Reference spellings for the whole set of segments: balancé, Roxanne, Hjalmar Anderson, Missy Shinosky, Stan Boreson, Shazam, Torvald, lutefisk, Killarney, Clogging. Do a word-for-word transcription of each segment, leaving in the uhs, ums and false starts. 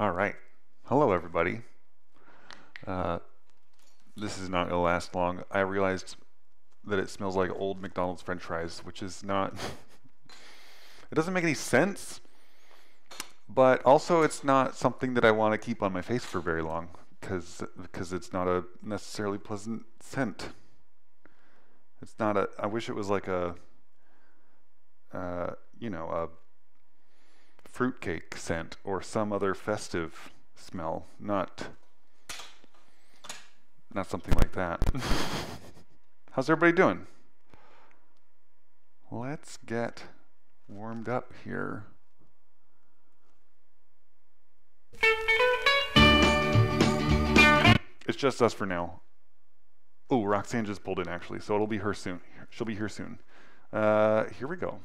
All right, hello everybody. Uh, this is not gonna last long. I realized that it smells like old McDonald's French fries, which is not, it doesn't make any sense, but also it's not something that I want to keep on my face for very long because because it's not a necessarily pleasant scent. It's not a, I wish it was like a, uh, you know, a fruitcake scent or some other festive smell, not not something like that. How's everybody doing? Let's get warmed up here. It's just us for now. Oh, Roxanne just pulled in actually, so it'll be her soon. She'll be here soon. Uh, here we go.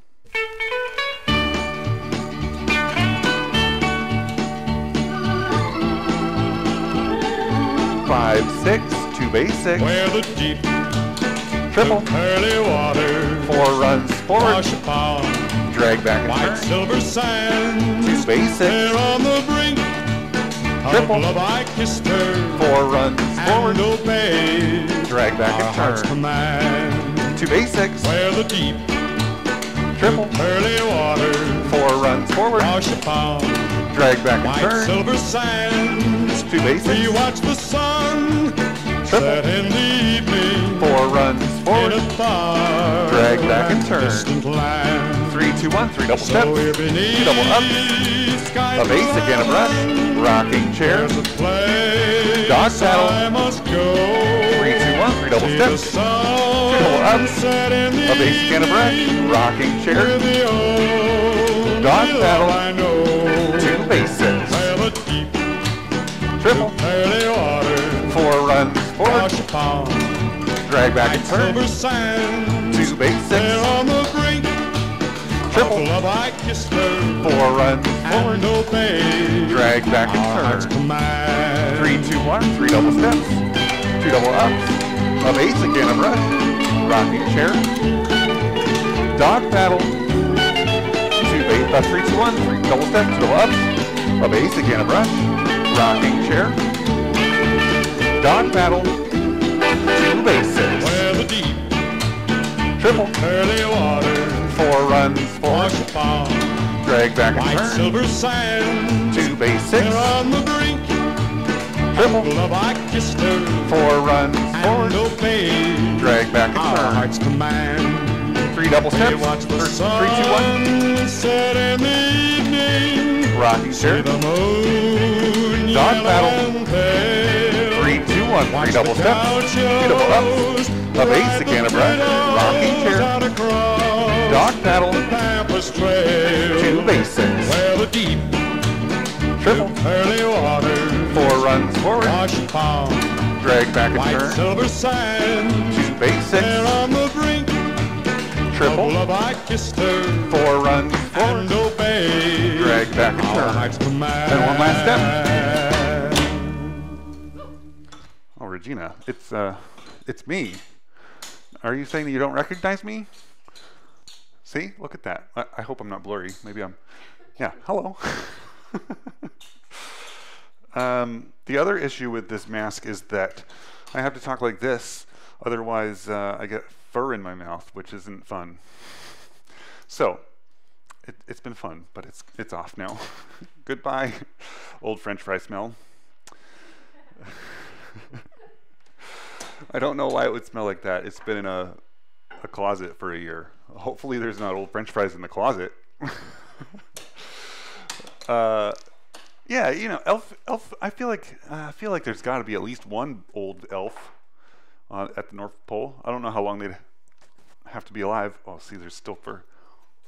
Five, six, two basics. Where the deep, triple, the pearly water, four runs forward, drag back and white turn, silver sands, two basics, there on the brink, triple, love I kissed her, four runs forward, obey, drag back and turn, command, two basics, where the deep, triple, pearly water, four runs forward, drag back and turn, silver sands. Two basics. We watch the sun set in the evening. Four runs forward. Drag back and turn. Three, two, one, three double steps. Two double up. A basic and a breath. Rocking chair. Dog saddle. Three, two, one, three double steps. Two double ups. A basic and a breath. Rocking chair. Dog saddle. Two basics. Triple, four runs forward, drag back and turn, two basics, triple, four runs forward, drag back and turn, three, two, one, three double steps, two double ups, a basic and a brush, rocking chair, dog paddle, two base, uh, three, two, one, three double steps, two double ups, a basic and a brush, rocking chair, dog paddle, two basics, where the deep, triple, early water, four runs forward, drag back and turn, silver sand, two basics, on the brink, triple, love I kissed her, four runs forward, obeyed, drag back and our turn, heart's command, three double steps, watch the first, sun three, two, one, set in the evening, rocking chair, dog paddle, three, two, one, three double steps, two double ups, a basic and a breath, rocking chair, dog paddle, two basics, triple, four runs forward, drag back and turn, two basics, triple, four runs forward, drag back and turn, and one last step. Oh, Regina, it's uh, it's me. Are you saying that you don't recognize me? See, look at that. I, I hope I'm not blurry. Maybe I'm. Yeah, hello. um, the other issue with this mask is that I have to talk like this, otherwise uh, I get fur in my mouth, which isn't fun. So, it, it's been fun, but it's it's off now. Goodbye, old French fry smell. I don't know why it would smell like that. It's been in a, a closet for a year. Hopefully there's not old French fries in the closet. uh, yeah, you know, elf, elf. I feel like uh, I feel like there's got to be at least one old elf uh, at the North Pole. I don't know how long they'd have to be alive. Oh, see, there's still fur.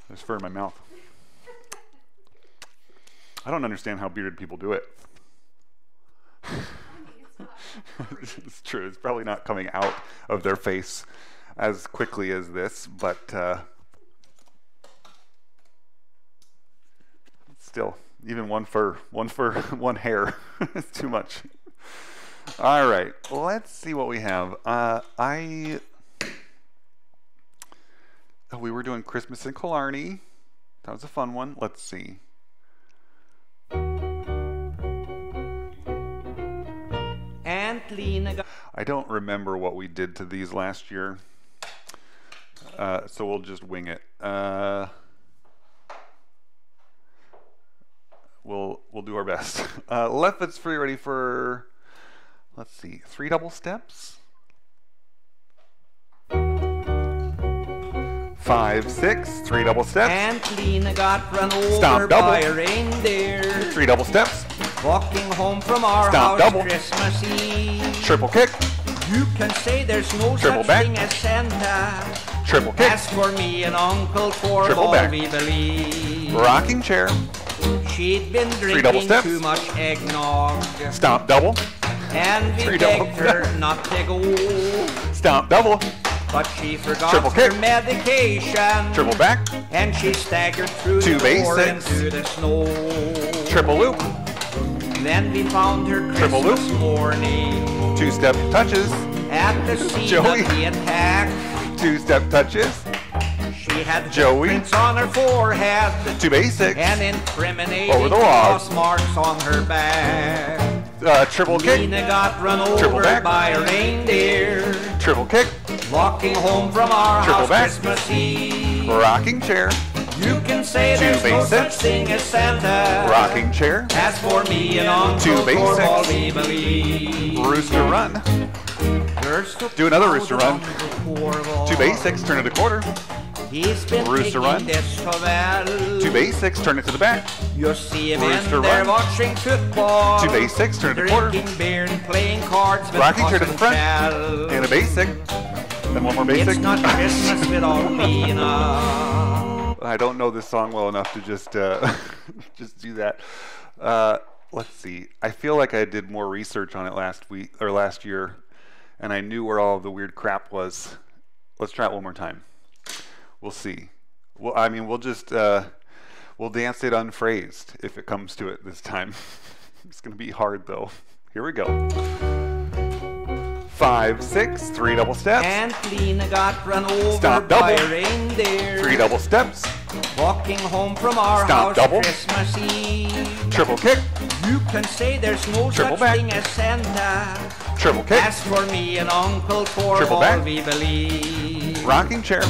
There's fur in my mouth. I don't understand how bearded people do it. It's true. It's probably not coming out of their face as quickly as this, but uh, still, even one fur, one fur, one hair is too much. All right, let's see what we have. Uh, I oh, we were doing Christmas in Killarney. That was a fun one. Let's see. I don't remember what we did to these last year, uh, so we'll just wing it. Uh, we'll we'll do our best. Uh, left foot's free, ready for, let's see, three double steps. Five, six, three double steps. And Lena got run over Stomp double. By a reindeer. Three double steps. Walking home from our Stomp house double. Christmas Eve. Triple kick. You can say there's no Triple such back. Thing as Santa. Triple kick. Ask for me and Uncle for all we believe. Rocking chair. She'd been drinking too much eggnog. Stomp double. And we three begged her steps. Not to go. Stomp double. But she forgot Triple her kick. Medication. Triple back. And she staggered through Two the door into the snow. Triple loop. Then we found her Triple Christmas loop. Morning. Two-step touches. At the scene Joey. Of the attack. Two-step touches. She had Joey. Prints on her forehead. Two basics. And incriminating over the cross marks on her back. Uh, triple kick. Lena got run over by a reindeer. Triple kick. Walking home from our Triple house back. Christmas Eve. Rocking chair. You can say there's no such thing as Santa. Rocking chair. As for me and Uncle for all we believe. Rooster run. Do another rooster run. Two basics, turn it a quarter. He's been rooster run. Two basics, turn it to the back. You see him in there watching football. Two basics, turn it a quarter. Beer and playing cards with Rocking chair to the front. And a basic. Then one more basic. It's not Christmas without Lena. I don't know this song well enough to just uh, just do that. Uh, let's see. I feel like I did more research on it last week or last year, and I knew where all of the weird crap was. Let's try it one more time. We'll see. Well, I mean, we'll just uh, we'll dance it unphrased if it comes to it this time. It's gonna be hard though. Here we go. Five, six, three double steps. And Lena got run over Stomp by double. A reindeer. Three double steps. Walking home from our Stomp house double. Christmas Eve. Triple kick. You can say there's no Triple such back. Thing as Santa. Triple kick. Ask for me and Uncle for Triple all back. We believe. Rocking chair.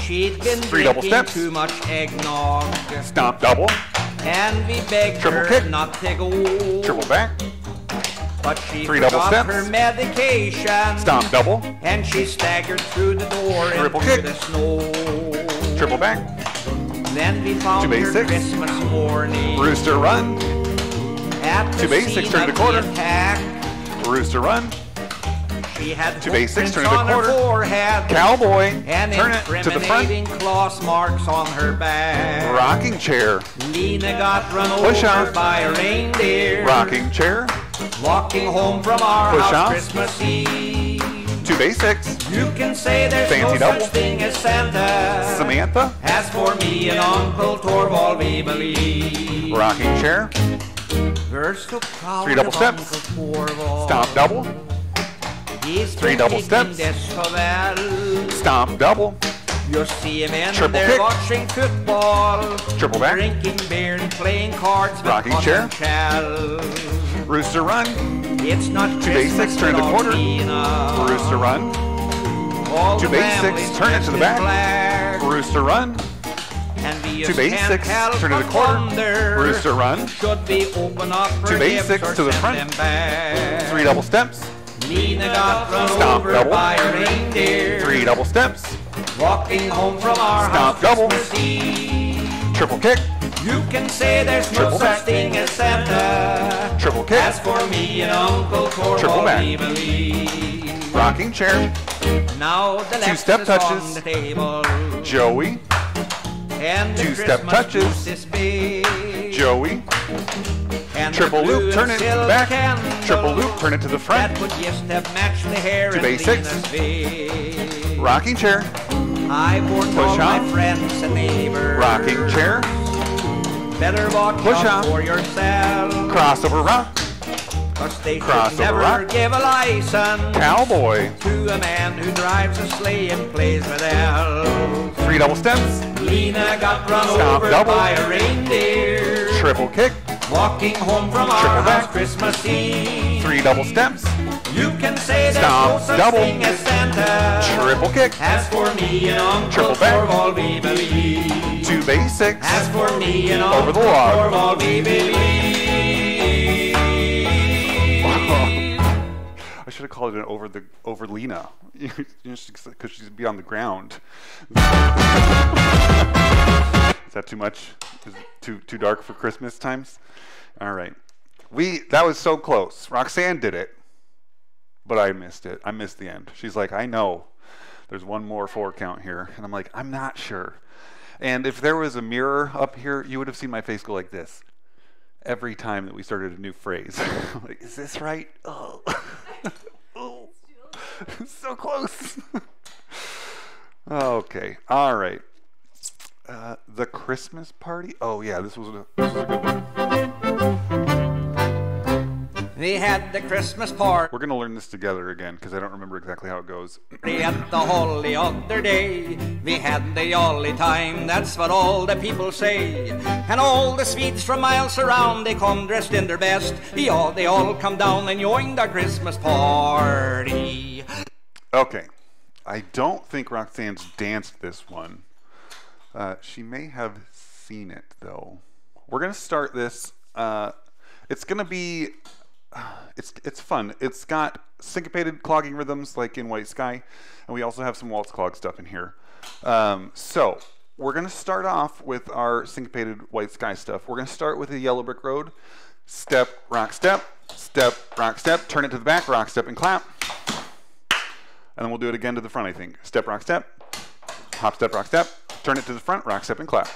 She'd been three double steps. Too much eggnog. Stomp double. And we begged Triple her kick. Not to go. Triple back. But she Three double steps. Her medication. Stomp double. And she staggered through the door Triple into kick. The snow. Triple back. Then we found Two her six. Christmas morning. Rooster run. At the Two basics, turn it a quarter. Attack. Rooster run. She had Two basics, turn it a quarter. Forehead, Cowboy. And turn it to the front. Claw marks on her back. Rocking chair. Lena got run Push over out. By a reindeer. Rocking chair. Walking home from our Push house off. Christmas Eve. Two basics. You can say there's Fancy no double. Such thing as Santa. Samantha. As for me and Uncle Torvald, we believe. Rocking chair. We're so proud Three double of steps. Stomp double. He's Three double steps. Stomp double. You see him in Triple there kick. Watching football. Triple back. Drinking beer and playing cards. Rocking chair. Rooster run. It's not Two Christmas basics, turn it a quarter. Lena. Rooster run. All Two basics, turn it to the back. Black. Rooster run. And Two basics, turn it a quarter. Thunder. Rooster run. Should be open up Two basics to the front. Three double steps. Lena got run Stomp over double. By a reindeer. Three double steps. Walking home from our Stomp house double. Triple kick. You can say there's Triple no back. Such thing as Santa. Triple kick. As for me and Uncle for Triple all back. We believe. Rocking chair. Now the left Two step is touches. On the table. Joey. And Two step touches. Is big. Joey. And Triple loop, turn it back. Candle. Triple loop, turn it to the front. That would just have matched the hair Two basics. Rocking chair. I warned Push all out. My friends and neighbors. Rocking chair. Better walk Push out for yourself. Crossover rock. Cause they Crossover never rock. Give a license. Cowboy. To a man who drives a sleigh and plays with elves. Three double steps. Lena got run Stomp over double. By a reindeer. Triple kick. Walking home from Triple our house Christmas Eve. Three double steps. You can say there's no such double thing as Santa. Triple kick. As for me and Uncle Torvald, we believe. Two basics. As for me and Uncle Torvald, we believe. I should have called it an over the over Lena, because she'd be on the ground. Is that too much? Is it too too dark for Christmas times? All right. We, that was so close. Roxanne did it, but I missed it. I missed the end. She's like, I know there's one more four count here. And I'm like, I'm not sure. And if there was a mirror up here, you would have seen my face go like this every time that we started a new phrase. I'm like, is this right? Oh, oh. So close. Okay. All right. Uh, the Christmas party. Oh yeah, this was a, this was a good one. We had the Christmas party. We're going to learn this together again because I don't remember exactly how it goes. At the holy other day, we had the jolly time, that's what all the people say. And all the Swedes from miles around, they come dressed in their best. They all, they all come down and join the Christmas party. Okay. I don't think Roxanne's danced this one. Uh, she may have seen it, though. We're going to start this. Uh, it's going to be... It's it's fun. It's got syncopated clogging rhythms like in White Sky, and we also have some waltz clog stuff in here. Um, so we're going to start off with our syncopated White Sky stuff. We're going to start with the Yellow Brick Road. Step, rock, step, step, rock, step. Turn it to the back, rock, step, and clap. And then we'll do it again to the front, I think. Step, rock, step, hop, step, rock, step. Turn it to the front, rock, step, and clap.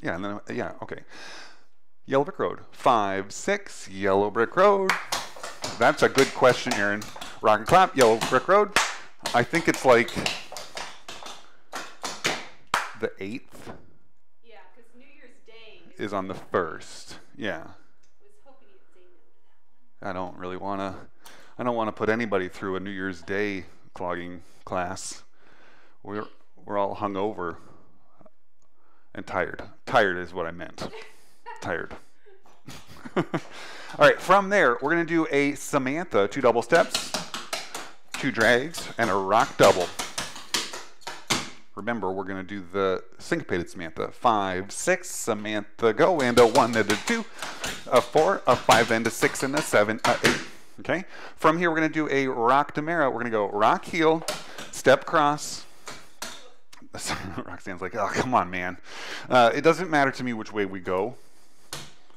Yeah, and then, yeah, okay. Yellow Brick Road, five, six, Yellow Brick Road. That's a good question, Aaron. Rock and clap, Yellow Brick Road. I think it's like the eighth. Yeah, because New Year's Day is on the first. Yeah. I was hoping you'd say no to that. I don't really wanna, I don't wanna put anybody through a New Year's Day clogging class. We're, we're all hungover and tired. Tired is what I meant. Tired. All right, from there, we're going to do a Samantha, two double steps, two drags, and a rock double. Remember, we're going to do the syncopated Samantha. Five, six, Samantha, go, and a one, and a two, a four, a five, and a six, and a seven, a eight. Okay? From here, we're going to do a rock Demera. We're going to go rock heel, step cross. Roxanne's like, oh, come on, man. Uh, it doesn't matter to me which way we go.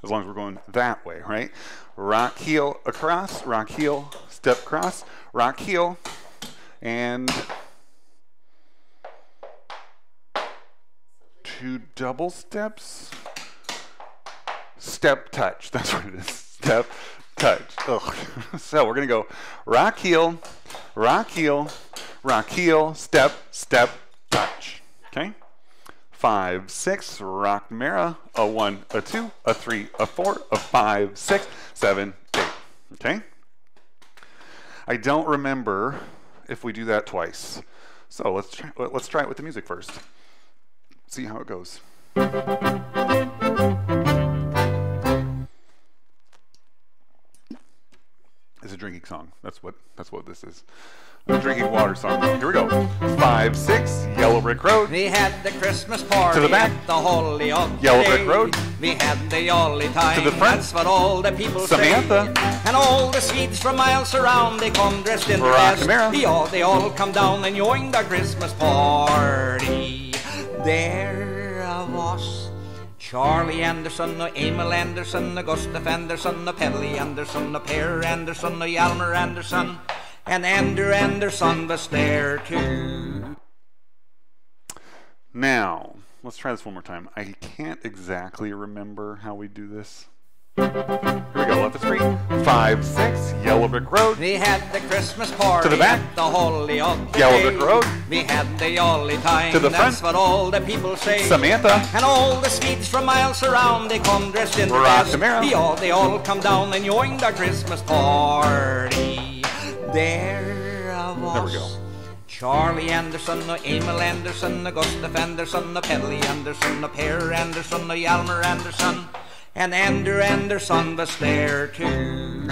As long as we're going that way, right? Rock heel across, rock heel, step cross, rock heel, and two double steps, step touch. That's what it is, step touch. Ugh. So we're gonna go rock heel, rock heel, rock heel, step, step, touch. Okay? Five, six, rock Mara, a one, a two, a three, a four, a five, six, seven, eight. Okay? I don't remember if we do that twice. So let's try, let's try it with the music first. See how it goes. It's a drinking song. That's what that's what this is. The drinking water song. Here we go. Five, six, Yellow Brick Road. We had the Christmas party to the back. At the holy Yellow Brick Road. We had the jolly time. To the front. That's what all the people Samantha. Say. And all the Swedes from miles around, they come dressed in Rock the best. They all, they all come down and join the Christmas party. There I was. Charlie Anderson, Emil Anderson, Gustav Anderson, Pedley Anderson, Per Anderson, Hjalmar Anderson, and Andrew Anderson was there too. Now, let's try this one more time. I can't exactly remember how we do this. Here we go, left the street. Five, six, Yellow Brick Road. We had the Christmas party to the back. At the holy of the Yellow day. Brick Road. We had the jolly time. To the front. That's what all the people say. Samantha. And all the Swedes from miles around, they come dressed in their best. They all, they all come down and join the Christmas party. There I was. There we go. Charlie Anderson, Emil Anderson, Gustav Anderson, Pedley Anderson, Per Anderson, Hjalmar Anderson, and Andrew Anderson was there too.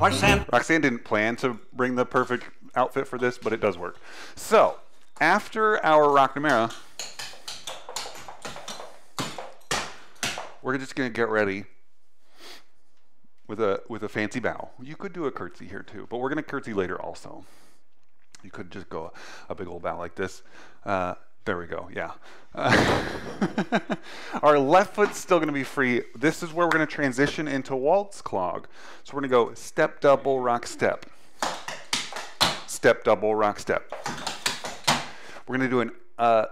Roxanne. Roxanne didn't plan to bring the perfect outfit for this, but it does work. So after our Rock Numera, we're just gonna get ready with a with a fancy bow. You could do a curtsy here too, but we're gonna curtsy later also. You could just go a, a big old bow like this. Uh, there we go, yeah. Uh, our left foot's still gonna be free. This is where we're gonna transition into waltz clog. So we're gonna go step, double, rock, step. Step, double, rock, step. We're gonna do an uh,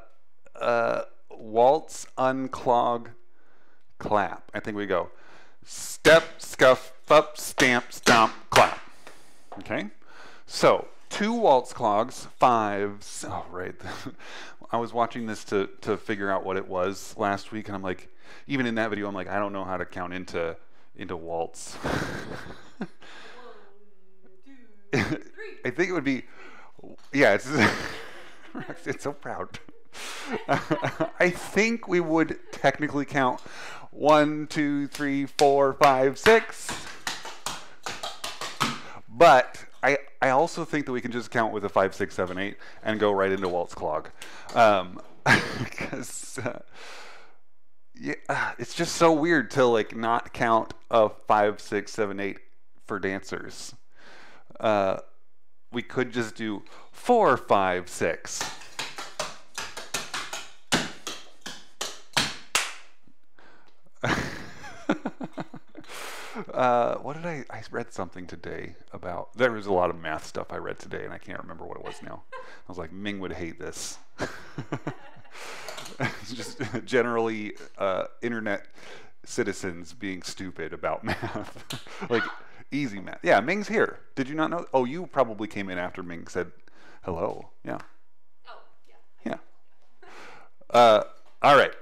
uh, waltz unclog clap. I think we go step, scuff, up, stamp, stomp, clap. Okay, so two waltz clogs, fives. Oh, right. I was watching this to, to figure out what it was last week, and I'm like, even in that video, I'm like, I don't know how to count into into waltz. One, two, three. I think it would be, yeah, it's, it's so proud. I think we would technically count one, two, three, four, five, six. But I, I also think that we can just count with a five, six, seven, eight and go right into waltz clog. Um, because uh, yeah, it's just so weird to like not count a five, six, seven, eight for dancers. Uh, we could just do four, five, six. Uh, what did I, I read something today about, there was a lot of math stuff I read today and I can't remember what it was now. I was like, Ming would hate this. Just generally uh, internet citizens being stupid about math. Like easy math. Yeah, Ming's here. Did you not know? Oh, you probably came in after Ming said hello. Yeah. Oh, yeah. Yeah. Uh, all right.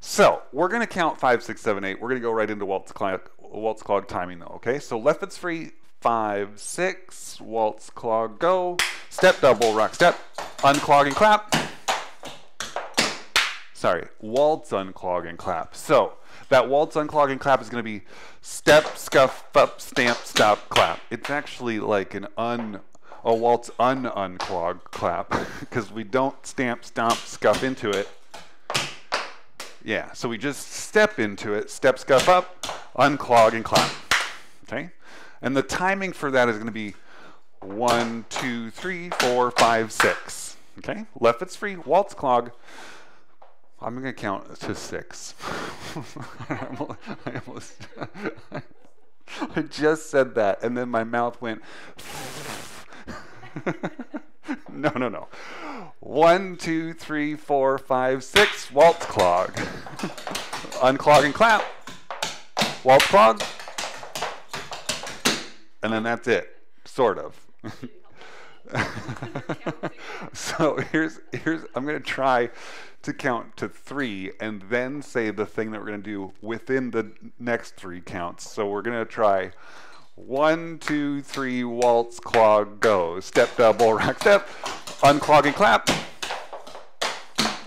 So we're going to count five, six, seven, eight. We're going to go right into waltz clog, waltz clog timing though, okay? So left foot's free, five, six, waltz clog go, step, double, rock, step, unclog and clap. Sorry, waltz, unclog and clap. So that waltz, unclog and clap is going to be step, scuff, up, stamp, stop, clap. It's actually like an un, a waltz un, unclog clap because we don't stamp, stomp, scuff into it. Yeah, so we just step into it, step, scuff up, unclog, and clap, okay? And the timing for that is gonna be one, two, three, four, five, six, okay? Left foot's free, waltz clog. I'm gonna count to six. I almost, I, almost I just said that, and then my mouth went. No, no, no. One, two, three, four, five, six, waltz clog. Unclog and clap. Waltz clog. And then that's it. Sort of. So here's, here's, I'm going to try to count to three and then say the thing that we're going to do within the next three counts. So we're going to try one, two, three, waltz, clog, go. Step, double, rock, step. Unclog and clap.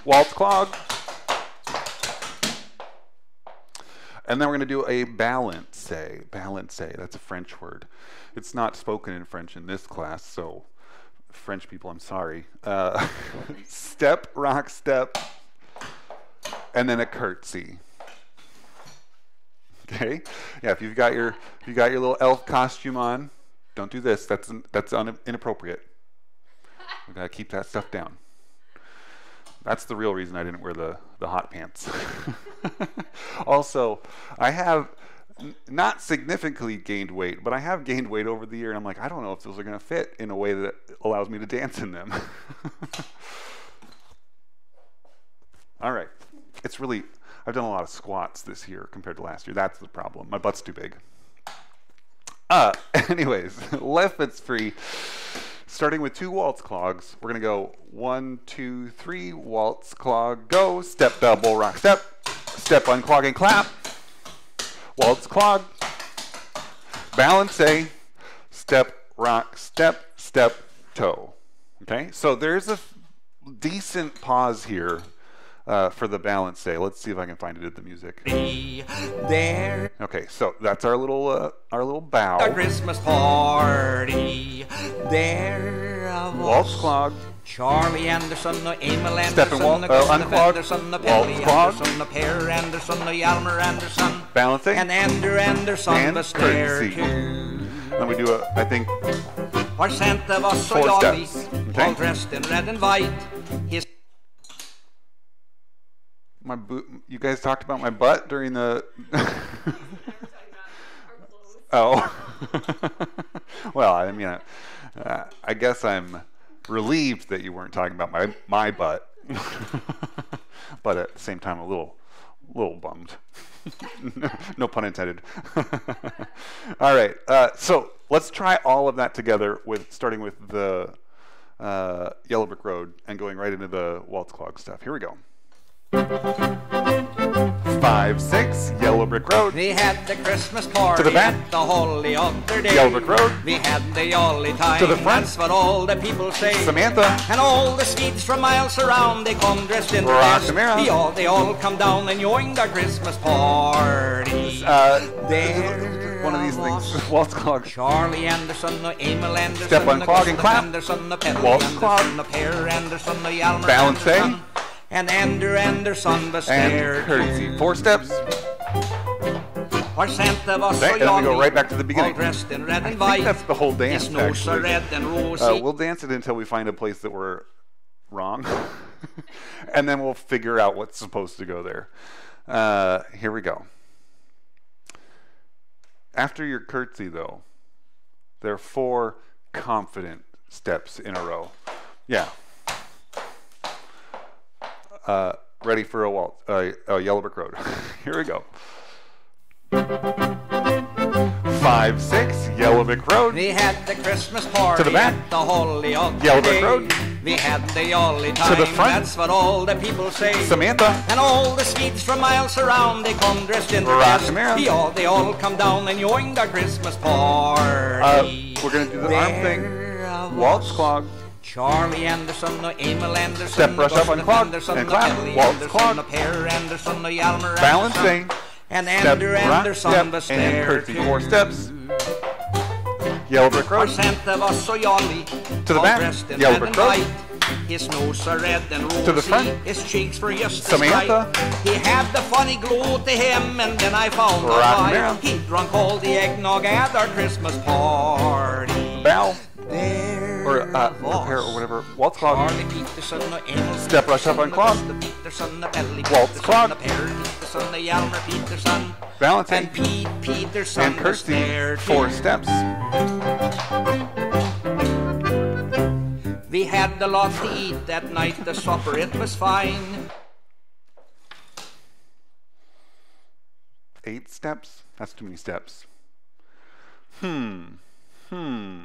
Waltz, clog. And then we're going to do a balancé. Balancé, that's a French word. It's not spoken in French in this class, so French people, I'm sorry. Uh, step, rock, step. And then a curtsy. Okay. Yeah. If you've got your if you got your little elf costume on, don't do this. That's that's un, inappropriate. We gotta keep that stuff down. That's the real reason I didn't wear the the hot pants. Also, I have n not significantly gained weight, but I have gained weight over the year, and I'm like, I don't know if those are gonna fit in a way that allows me to dance in them. All right. It's really. I've done a lot of squats this year compared to last year. That's the problem. My butt's too big. Uh, anyways, left foot's free. Starting with two waltz clogs, we're gonna go one, two, three, waltz clog, go. Step, double, rock, step. Step, unclog, and clap. Waltz clog. Balancé. Step, rock, step, step, toe. Okay, so there's a decent pause here uh, for the balance day. Let's see if I can find it at the music. Be there. Okay, so that's our little uh, our little bow. A Christmas party. There. Waltz clogged. Charlie Anderson, Emil Anderson, Christopher Anderson, Pelly Anderson, Pear Anderson, Yalmer Anderson. Balancing. And Andrew Anderson, and the stair too. Then we do a, I think, four steps. Okay. All dressed in red and white. His my boot. You guys talked about my butt during the. Oh. Well, I mean, uh, I guess I'm relieved that you weren't talking about my my butt, but at the same time a little little bummed. no, no pun intended. All right, uh, so let's try all of that together, with starting with the uh, Yellow Brick Road and going right into the waltz clog stuff. Here we go. Five, six, Yellow Brick Road. We had the Christmas party to the back. At the holy other day. Yellow Brick Road. We had the jolly time. To the front. That's what all the people say. Samantha. And all the Swedes from miles around, they come dressed in dress. They all, they all come down and join the Christmas party. Uh, there. One of these things. Waltz clog. Charlie Anderson, Emil Anderson. Step on clog and clap. Anderson, the pedal. Waltz clog. The Pear Anderson, the Yalmer. Balancing. And Andrew Anderson, the stair. And curtsy. Four steps. Or Santa was so young, we go right back to the beginning. Dressed in red and white. I think that's the whole dance, actually. Red and rosy. Uh, we'll dance it until we find a place that we're wrong. And then we'll figure out what's supposed to go there. Uh, here we go. After your curtsy, though, there are four confident steps in a row. Yeah. Uh, ready for a waltz, uh, uh, Yellow Brick Road. Here we go. Five, six, Yellow Brick Road. We had the Christmas party. To the back. The holy old Yellow Brick Road. We had the jolly time. To the front. That's what all the people say. Samantha. And all the Swedes from miles around, they come dressed in dress. They all, they all come down and join the Christmas party. Uh, we're going to do the there arm thing. Waltz clog. Charlie Anderson, Emil Anderson, step brush up on clog and clap. Waltz clog. Pear Anderson, Yalmer Anderson. Balancing. And Andrew Anderson, the stair. And curtsy. Four steps. Yellow Brick Road. Santa was so jolly. To the back. Yellow Brick Road. His nose are red and rosy. To the front. His cheeks were just Samantha. He had the funny glow to him, and then I found out why. He drunk all the eggnog at our Christmas party. Bow. There or uh, repair or whatever. Waltz clog. Step rush up on clog. Waltz clog. Balancing. And Pete Peterson. And curtsy. Four steps. We had a lot to eat that night. The supper, it was fine. Eight steps? That's too many steps. Hmm. Hmm.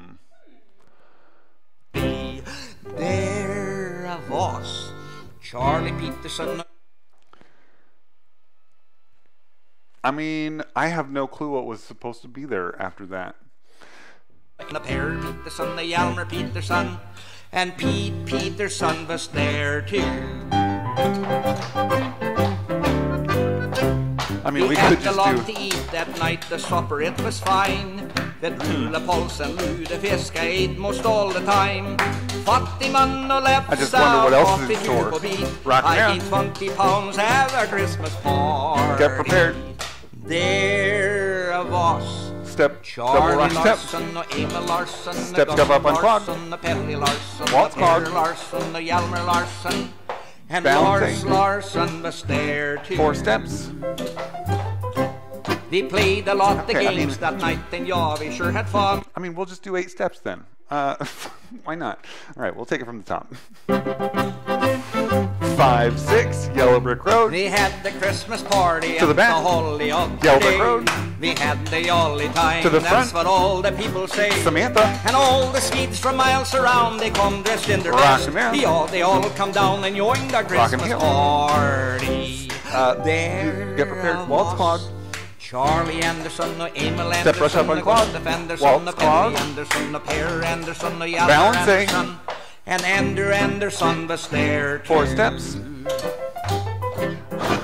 There was Charlie Peterson. I mean, I have no clue what was supposed to be there after that. The Pear Peterson, the Yalmer Peterson, and Pete Peterson was there too. I mean, we, we had could just a lot do... to eat that night. The supper, it was fine. That Rula Pols and Ludefiska ate most all the time. I just wonder what else is in store. Rock I down. Eat twenty pounds at our Christmas party. Get prepared. There was step, Charlie double rock Larson, step. Emil Larson, step up on clock. Waltz clog. Larson, Yalmer Larson, and Lars Larson was there too. Four steps. We played a lot okay, of games I mean, that night, and yeah, we sure had fun. I mean, we'll just do eight steps then. Uh, why not? All right, we'll take it from the top. Five, six, Yellow Brick Road. We had the Christmas party to the back. The holy Yellow Brick Road. We had the jolly time. To the front. That's what all the people say. Samantha. And all the Swedes from miles around, they come dressed in their best. They all, they all come down and join the Christmas party. Uh, there. Get prepared. Waltz clog. Charlie Anderson, no Emil Anderson, step rush up on clog. Waltz clog. Anderson, the Pear Anderson, the Yalmer Anderson, and Andrew Anderson was there too. Four steps.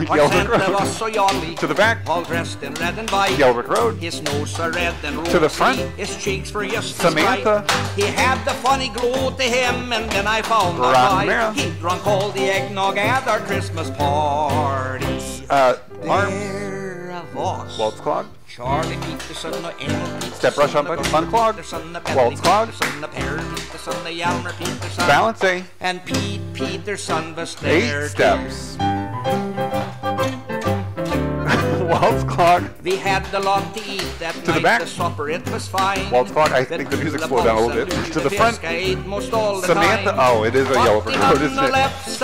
Roxanne Road. Was so jolly, to the back, all dressed in red and white. Yelbrick Road, his nose so red and rosy, to the front, his cheeks were just Samantha. He had the funny glow to him, and then I found out he drunk all the eggnog at our Christmas party. Uh, there I was. Waltz Clog. Charlie beat the son of Annie. Step rush on button, fun clog. Waltz clog. Balance A. And Pete Peterson was there. Eight steps. Waltz clog. We had a lot to eat that to night. The back. The supper, it was fine. Waltz clog. I think the music slowed down a little bit. To the front. Samantha. Oh, it is a yellow for road, isn't it?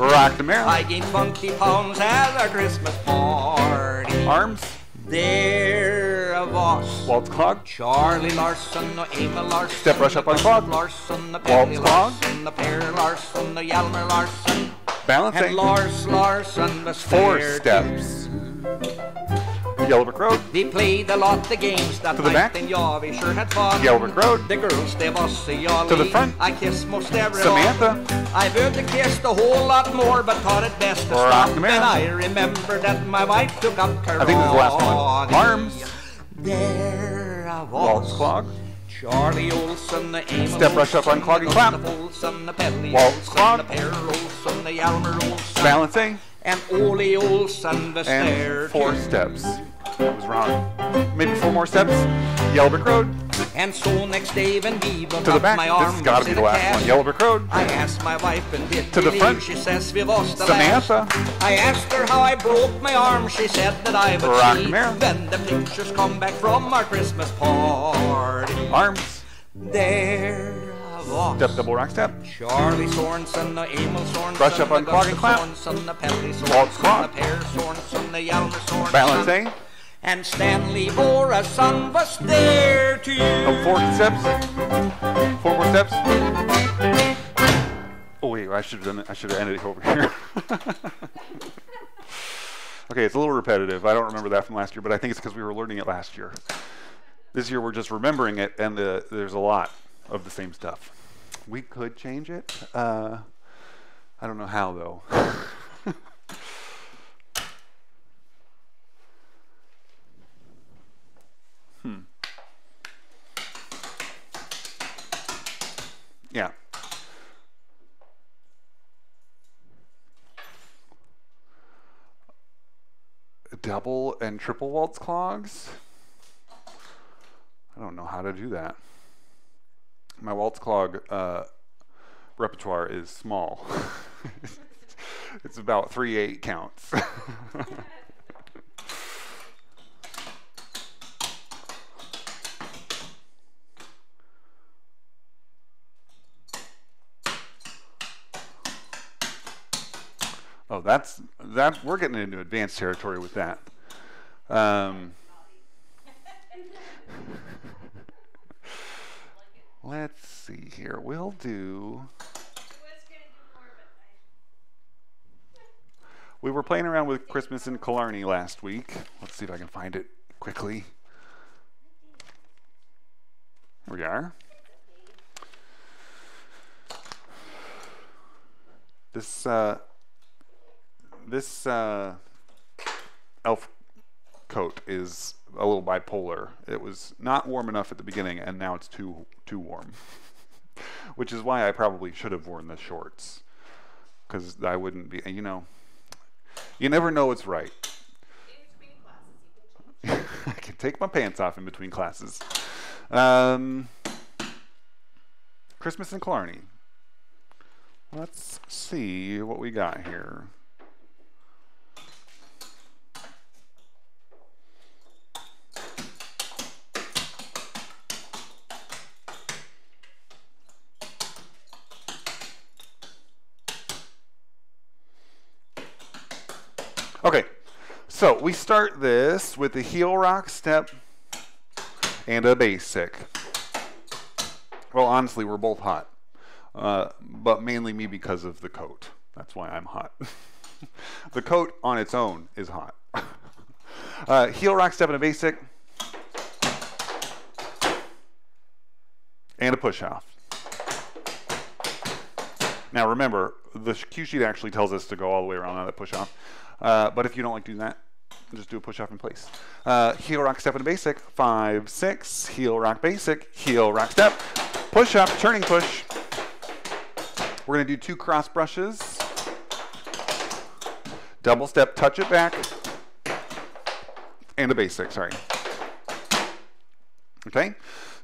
Rock the mare. I gained twenty pounds at our Christmas party. Arms. There of us. Waltz clog. Charlie Larson, no Emma Larson. Step rush up on clog. Larson, the Penny Larson, the Pear Larson, the Yalmer Larson. Balancing. And Lars Larson was four steps. Yellowbrick Road. We played a lot the games that to the night back. And y'all, we sure had fun. Yellowbrick Road. The girls, they was so jolly. To the front. I kissed most everyone. Samantha. I would have kissed a whole lot more, but thought it best to stop. And I remember that my wife took up karate. I think this is the last one. Arms. There I was. Waltz clog. Charlie Olson, the Amy Step Olson, rush up on clogging clap. Olson, the Pedley Waltz clog. The Pear Olson, the Yalmer Olson. Balancing. And Ole Olson was and there. Four too. Steps. I was wrong. Maybe four more steps. Yellowbrick Road. And so next day when we went to the back, my arm this has got to be the last one. Yellowbrick Road. I asked my wife and did to the front. She says we lost the Samantha. Last. I asked her how I broke my arm. She said that I would Rock see Mare. When the pictures come back from our Christmas party. Arms. There. Step double rock step. Charlie Sorensen, the Emil Sorensen, brush up on clog and clap. Sorensen, the Pelly Sorensen, the Pear Sorensen, the Yalmer Sorensen. Balancing. And Stanley Boreson was there too. Oh, four steps. Four more steps. Oh wait, I should have done it. I should have ended it over here. Okay, it's a little repetitive. I don't remember that from last year, but I think it's because we were learning it last year. This year we're just remembering it, and the, there's a lot of the same stuff. We could change it. Uh, I don't know how though. Hmm. Yeah. Double and triple waltz clogs? I don't know how to do that. My waltz clog uh, repertoire is small. It's about three eight counts. Oh, that's that. We're getting into advanced territory with that. Um, Let's see here. We'll do. We were playing around with Christmas in Killarney last week. Let's see if I can find it quickly. Here we are. This uh, this uh, elf coat is a little bipolar. It was not warm enough at the beginning, and now it's too too warm, which is why I probably should have worn the shorts, because I wouldn't be. You know, you never know what's right. I can take my pants off in between classes. Um, Christmas in Killarney. Let's see what we got here. Okay, so we start this with a heel rock step and a basic. Well, honestly, we're both hot, uh, but mainly me because of the coat. That's why I'm hot. The coat on its own is hot. uh, heel rock step and a basic and a push off. Now remember, the cue sheet actually tells us to go all the way around on that push-off. Uh, but if you don't like doing that, just do a push-off in place. Uh, heel rock step into basic, five, six, heel rock basic, heel rock step, push-up, turning push. We're gonna do two cross brushes. Double step, touch it back, and a basic, sorry. Okay,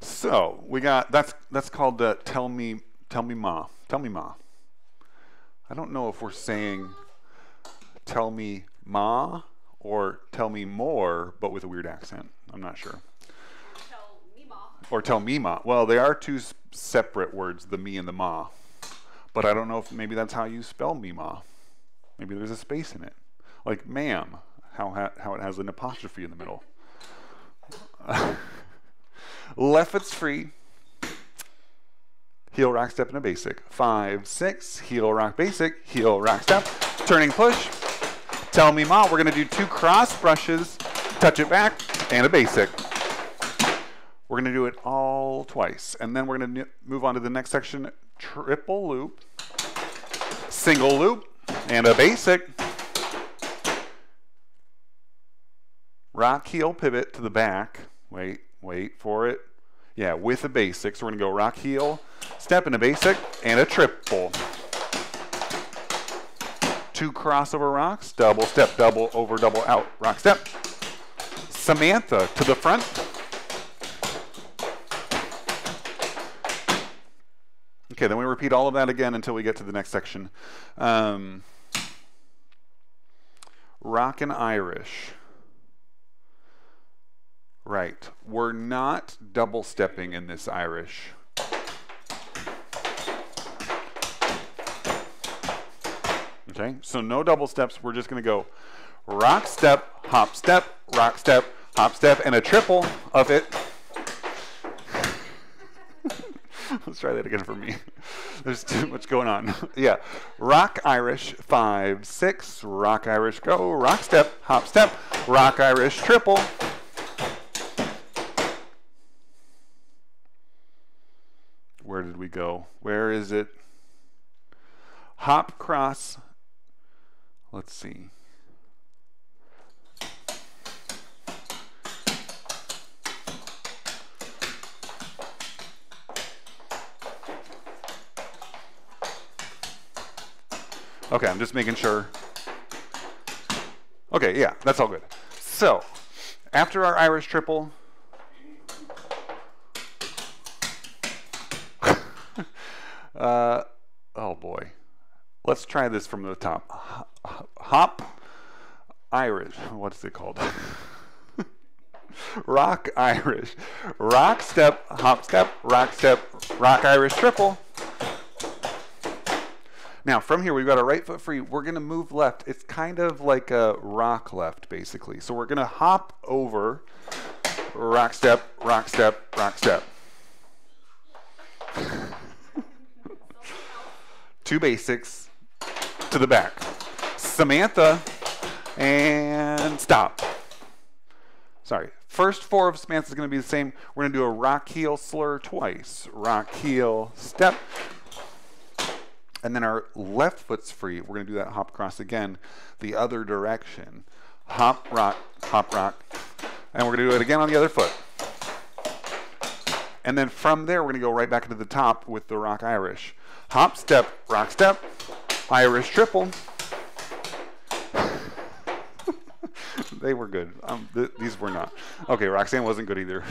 so we got, that's that's called uh, tell me, tell me ma, tell me ma. I don't know if we're saying tell me ma or tell me more, but with a weird accent, I'm not sure. Tell me ma. Or tell me ma, well they are two separate words, the me and the ma, but I don't know if maybe that's how you spell me ma. Maybe there's a space in it, like ma'am, how, ha how it has an apostrophe in the middle. Left foot's free, heel rock step in a basic, five, six, heel rock basic, heel rock step, turning push, tell me ma. We're gonna do two cross brushes, touch it back, and a basic. We're gonna do it all twice, and then we're gonna move on to the next section, triple loop, single loop, and a basic. Rock heel pivot to the back, wait, wait for it, yeah, with a basic. So we're gonna go rock heel, step in a basic, and a triple. Two crossover rocks, double step, double over, double out, rock step. Samantha to the front. Okay, then we repeat all of that again until we get to the next section. Um, Rockin' Irish. Right, we're not double stepping in this Irish. Okay, so no double steps, we're just gonna go rock step, hop step, rock step, hop step, and a triple of it. Let's try that again for me. There's too much going on. Yeah, rock Irish, five, six, rock Irish, go, rock step, hop step, rock Irish, triple. Where did we go? Where is it? Hop cross, let's see. Okay, I'm just making sure. Okay, yeah, that's all good. So, after our Irish triple, uh, oh boy, let's try this from the top. Hop, Irish, what's it called? Rock Irish, rock step, hop step, rock step, rock Irish triple. Now from here, we've got our right foot free. We're gonna move left. It's kind of like a rock left, basically. So we're gonna hop over, rock step, rock step, rock step. Two basics to the back. Samantha, and stop. Sorry, first four of Samantha's gonna be the same. We're gonna do a rock heel slur twice. Rock heel step. And then our left foot's free. We're gonna do that hop cross again, the other direction. Hop, rock, hop, rock. And we're gonna do it again on the other foot. And then from there, we're gonna go right back into the top with the rock Irish. Hop, step, rock, step, Irish triple. They were good, um, th these were not. Okay, Roxanne wasn't good either.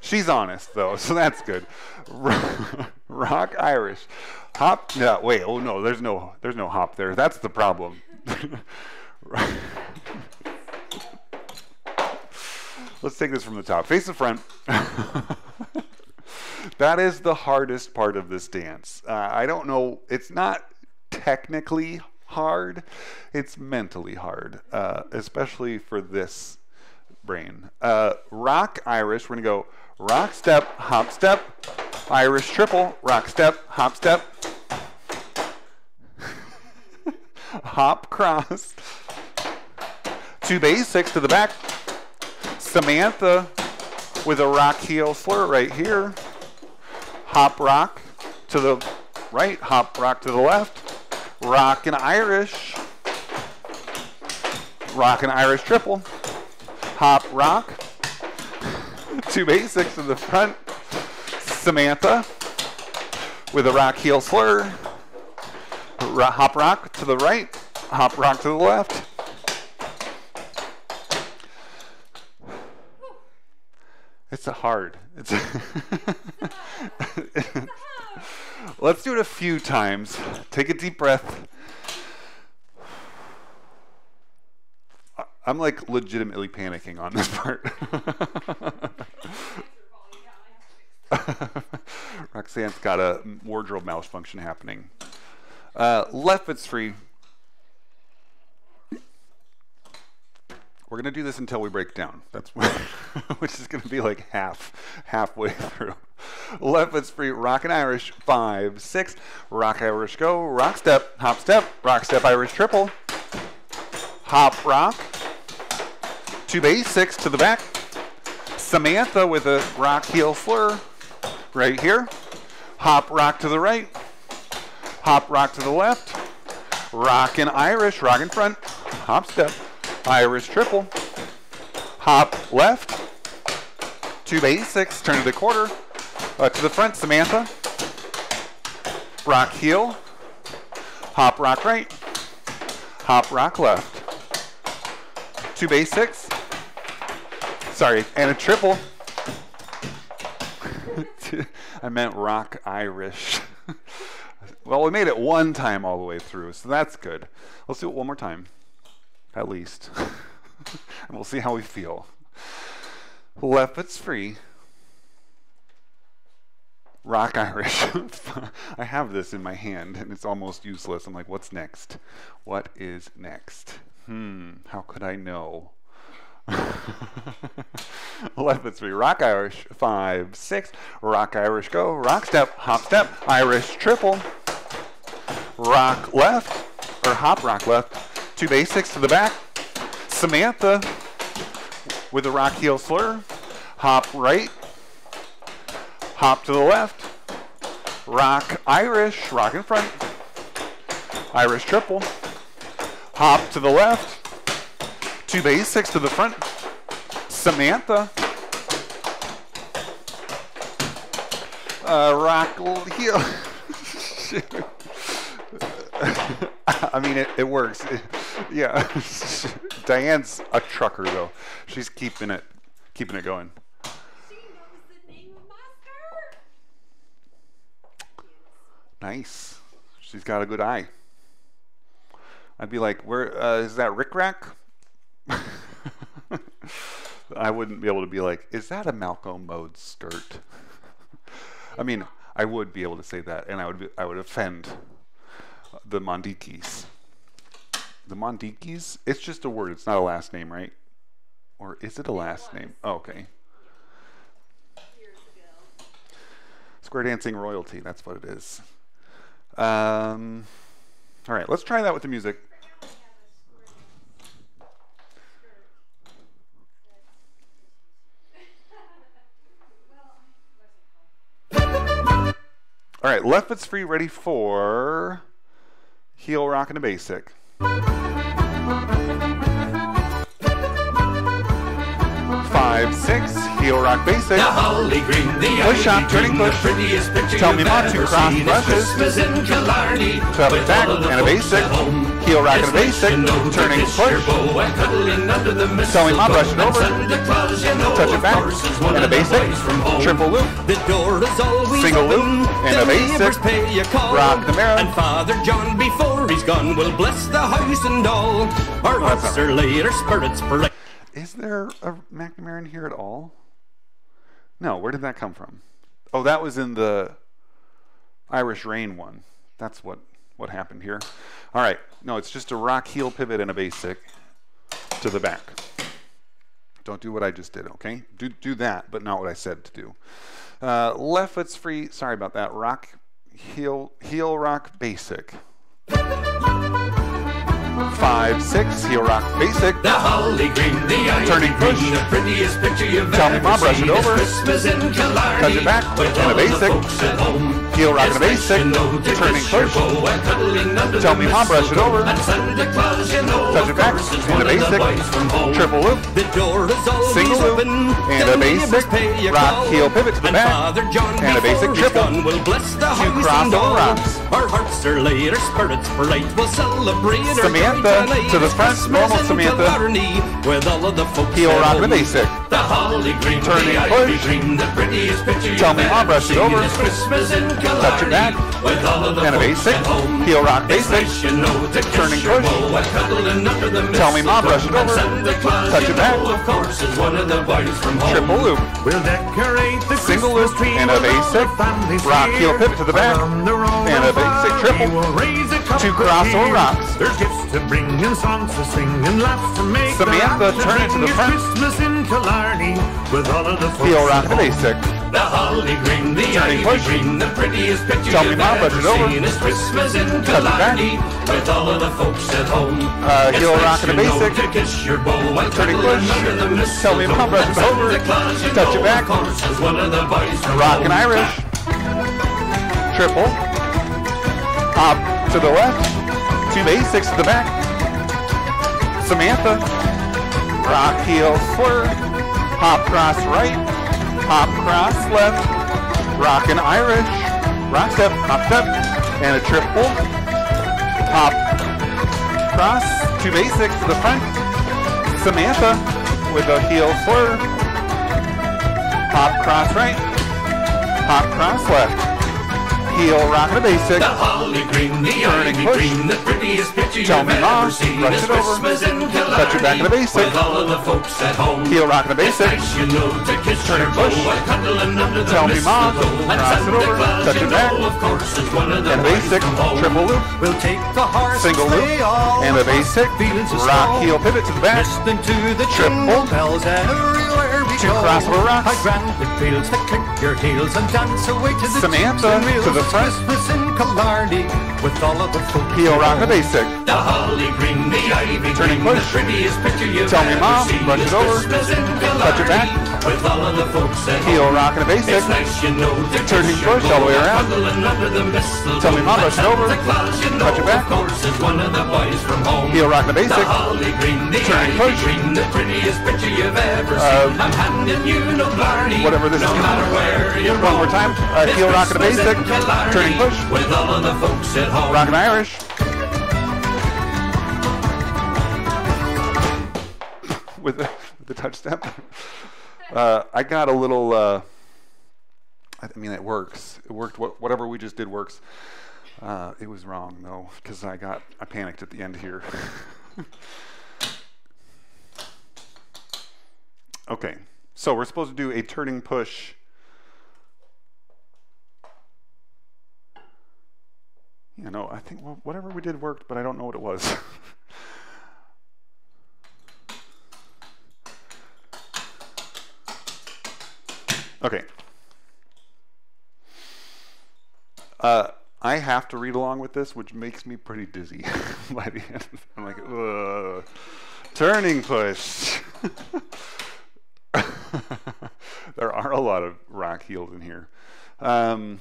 She's honest though, so that's good. Rock Irish, hop, no, wait, oh no, there's no, there's no hop there, that's the problem. Let's take this from the top, face the front. That is the hardest part of this dance. Uh, I don't know, it's not technically hard, it's mentally hard, uh, especially for this brain. Uh, rock Irish, we're gonna go rock step, hop step, Irish triple, rock step, hop step, hop cross, two basics to the back. Samantha with a rock heel slur right here. Hop rock to the right, hop rock to the left, rock and Irish, rock and Irish triple, hop rock, two basics in the front, Samantha with a rock heel slur, Ro- hop rock to the right, hop rock to the left, it's a hard, it's a let's do it a few times. Take a deep breath. I'm like legitimately panicking on this part. Roxanne's got a wardrobe malfunction happening. Uh, left foot's free. We're gonna do this until we break down. That's which is gonna be like half, halfway through. Left foot's free, rock and Irish, five, six, rock Irish go, rock step, hop step, rock step Irish triple, hop rock, two basics to the back, Samantha with a rock heel slur, right here, hop rock to the right, hop rock to the left, rock and Irish, rock in front, hop step, Irish triple, hop left, two basics, turn to the quarter, uh, to the front, Samantha, rock heel, hop rock right, hop rock left, two basics, sorry, and a triple, I meant rock Irish. Well, we made it one time all the way through, so that's good. Let's do it one more time. At least. And we'll see how we feel. Left foot's free. Rock Irish. I have this in my hand and it's almost useless. I'm like, what's next? What is next? Hmm, how could I know? Left foot's free. Rock Irish. Five, six. Rock Irish go. Rock step. Hop step. Irish triple. Rock left. Or hop rock left. Two basics to the back, Samantha with a rock heel slur, hop right, hop to the left, rock Irish, rock in front, Irish triple, hop to the left, two basics to the front, Samantha, uh, rock heel, I mean, it, it works. It, yeah. Diane's a trucker, though. She's keeping it, keeping it going. She knows the name of Master. Nice. She's got a good eye. I'd be like, where uh, is that rickrack? I wouldn't be able to be like, is that a Malcolm Mode skirt? I mean, I would be able to say that, and I would, be, I would offend the Mondikis. The Mondikis? It's just a word. It's not a last name, right? Or is it a last it name? Oh, okay. Years ago. Square dancing royalty. That's what it is. Um, all right. Let's try that with the music. All right. Left foot's free. Ready for heel rock and a basic. Five, six, heel rock basic. The holy green, the push up, turning push. Prettiest picture tell me not to cross brushes. Tub it back and a basic. Heel rock and a basic. Turning push. Tell me not brush it over. Touch it back and a basic. Triple loop. Single loop and a basic. Rock the marrow. And Father John before he's gone will bless the house and all. Our hearts are later spirits parade. Is there a McNamara in here at all? No, where did that come from? Oh, that was in the Irish Rain one. That's what, what happened here. All right, no, it's just a rock heel pivot and a basic to the back. Don't do what I just did, okay? Do, do that, but not what I said to do. Uh, left foot's free, sorry about that, rock heel, heel rock basic. five, six, heel rock basic. The holy green, the turning push, the prettiest picture you've ever seen. Brush it over. Christmas in Killarney. Touch it back, and a basic. Heel rock and a basic. Turning push. Tell me mom, brush it over. Touch it back, and a basic. Triple loop. Single loop. And a basic. Rock, heel, pivot to the back. And a basic triple. Two cross over rocks. Our hearts are laid, our spirits are light. We'll celebrate our Samantha to the front, normal Samantha. With all of the folks heel rock the basic. The holy green, turning push. Tell me mom, brush it over. Touch it back. And a basic. Heel rock basic. Turning push. Tell me mom, brush it over. Touch it back. Triple loop. Single loop. And a basic. Rock, heel, pivot to the back. And a basic triple. Two cross over rocks. Samantha, turn it to the front. Heel rock the basic. The holy green, the ivy green, the prettiest picture you've ever seen is Christmas in Killarney with all of the folks at home. Uh, heel rock and a basic. Turning push. Tell me mom, brush it over. Touch it back. Rock and Irish. Triple. Hop to the left. Two basics to the back. Samantha. Rock, heel, swerve. Hop, cross, right. Hop, cross, left, rock and Irish, rock step, hop step, and a triple, hop, cross, two basics to the front, Samantha with a heel swerve, hop, cross, right, hop, cross, left. Heel rock the basic. The holy green, the turning push. Green, the prettiest picture tell me mom, brush it over. Touch it back to the basic. Heel rock the basic. You know, turning push. Tell me mom, cross it over. Touch it back. And a basic triple loop. We'll take the horse single loop. And a basic rock heel pivot to the back. To the triple bells everywhere. Two crossover rocks. Samantha to the front. With all of the heel rock the basic. The holy green, the ivy turning push. Tell me mom, brush it over. Touch it back. Heel rock and a basic. Turning push all the way around. Tell me mom, brush it over. Touch it back. Heel rock and a basic. Turning push. Uh, Whatever this is. One more time. Uh, heel rock and a basic. Turning push. Rock and Irish. With the, with the touch step. Uh, I got a little. Uh, I mean, it works. It worked. Whatever we just did works. Uh, it was wrong though, because I got I panicked at the end here. Okay. So we're supposed to do a turning push. You know, I think well, whatever we did worked, but I don't know what it was. Okay. Uh, I have to read along with this, which makes me pretty dizzy by the end. I'm like, ugh. Turning push. There are a lot of rock heels in here. Um,